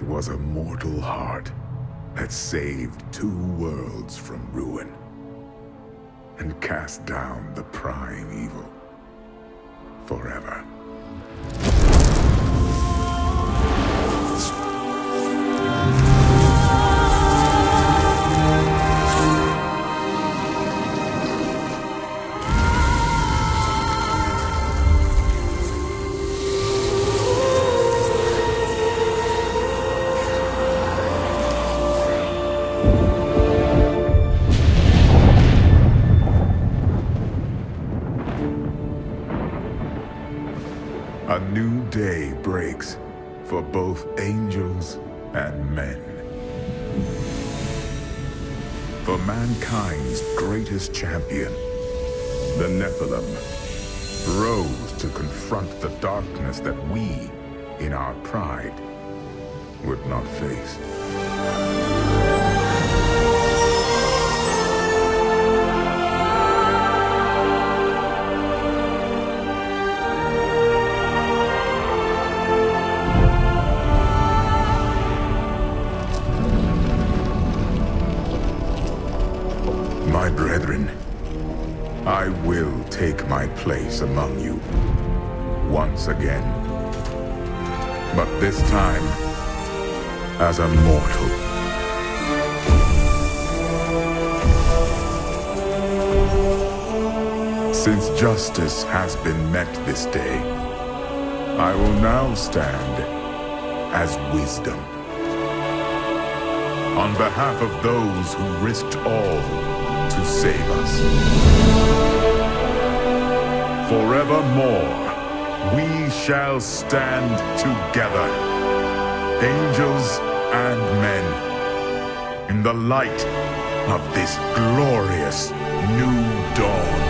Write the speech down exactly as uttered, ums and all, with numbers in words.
it was a mortal heart that saved two worlds from ruin and cast down the prime evil forever. A new day breaks for both angels and men. For mankind's greatest champion, the Nephilim, rose to confront the darkness that we, in our pride, would not face. My brethren, I will take my place among you once again, but this time as a mortal. Since justice has been met this day, I will now stand as wisdom, on behalf of those who risked all to save us. Forevermore, we shall stand together, angels and men, in the light of this glorious new dawn.